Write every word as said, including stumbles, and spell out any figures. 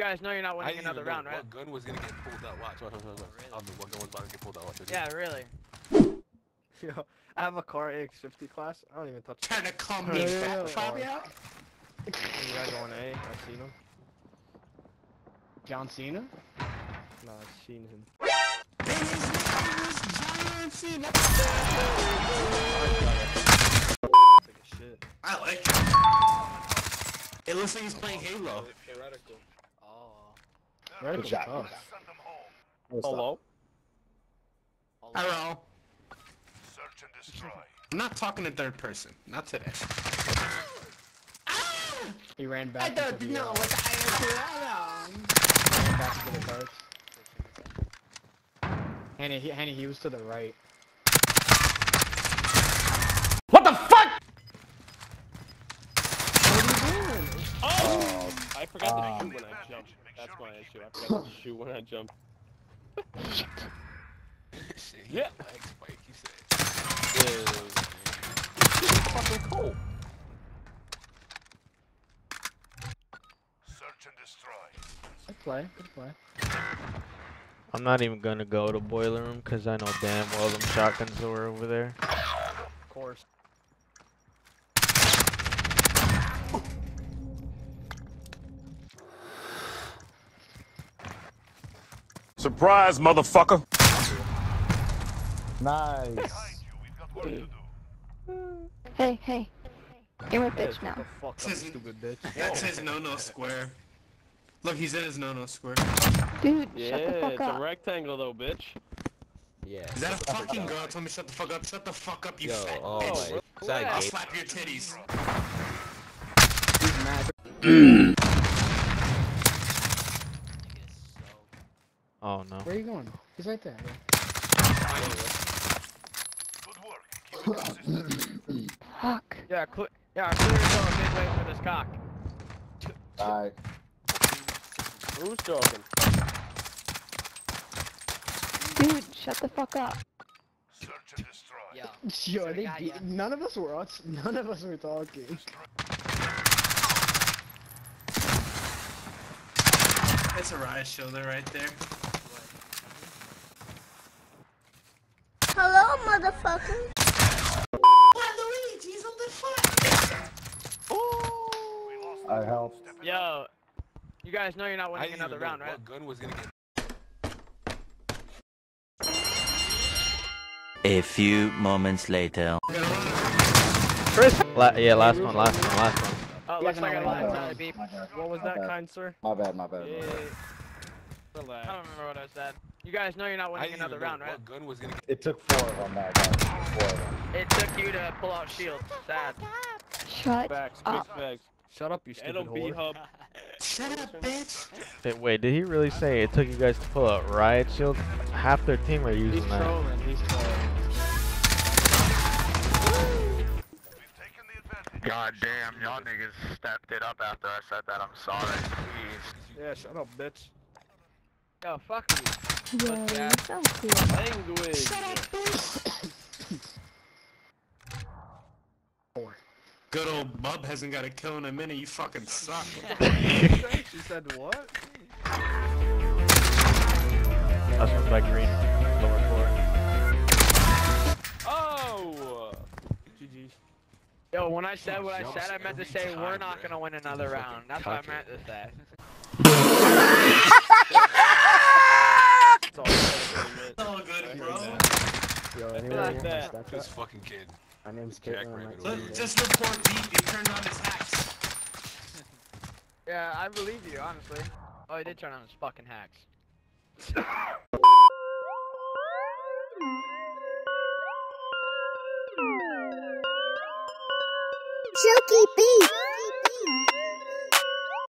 guys know you're not winning another round, right? What gun was gonna get pulled out? Watch, watch, watch, watch. I don't know what gun was about to get pulled out. Watch. Yeah, really. Yo, I have a car A X fifty class. I don't even touch. Trying to call me fat, Fabio. You guys going A? I've seen him. John Cena? Nah, I've seen him. John Cena. I like it. It looks like he's playing Halo. Theoretical. Oh. Good job. Hello? Hello. Search and destroy. I'm not talking in third person. Not today. He ran back. I don't know what I am doing. Ran back to the cards. Hanny, he, Hanny, he was to the right. What the fuck? What are you doing? Oh! Uh, I forgot uh, to shoot when I jumped. That's my issue. I forgot to shoot when I jumped. Yeah. This is fucking cool. And destroy. Good play, good play. I'm not even gonna go to boiler room because I know damn well them shotguns were over there. Of course. Surprise, motherfucker! Nice. Hey, hey. You're a bitch now. This is stupid bitch. That's his no-no square. Look, he's in his no-no square. Dude, yeah, shut the fuck up. Yeah, it's a rectangle though, bitch. Yeah. Is that a fucking girl? Tell me shut the fuck up. Shut the fuck up, you Yo, fat oh, bitch. Wait, like I'll slap your titties. Oh no. Where are you going? He's right there. Good work. Fuck. Yeah, cl yeah, I clearly saw a big way for this cock. Alright. Who's talking? Dude, shut the fuck up. Search and destroy. Yo, Yo are they guy, yeah. None of us were on none of us were talking. That's a riot shoulder right there. Hello, motherfucker. Luigi's on the fuck. Oh! I helped. Yo, you guys know you're not winning another round, right? What gun was gonna get... A few moments later. Chris. La yeah, last one, last one, last one. Oh, looks like I lied to the beep. What was that, kind sir? My bad, my bad. Yeah. Relax. I don't remember what I said. You guys know you're not winning another round, right? What gun was gonna... It took four of them, that guy. Four of them. It took you to pull out shields. Sad. Shut Bags, up. Bags. Shut up, you stupid whore. Shut up, bitch. Wait, did he really say it took you guys to pull out riot shields? Half their team are using that. He's trolling. He's trolling. God damn, y'all niggas stepped it up after I said that. I'm sorry. Please. Yeah, shut up, bitch. Yo, fuck you. Yeah, yeah. You sound cool. Language. Shut up, bitch. Good old Bub hasn't got a kill in a minute, you fucking suck. She said what? That's from Black Green. Lower floor. Oh! G G. Yo, when I said what I said, I meant to say we're not gonna win another round. That's what I meant to say. It's all good, it's all good, bro. Yo, anyway, that's this fucking kid. My name's Jack Rabbit. So just report beat, he turned on his hacks. Yeah, I believe you, honestly. Oh, he did turn on his fucking hacks. Chucky beat!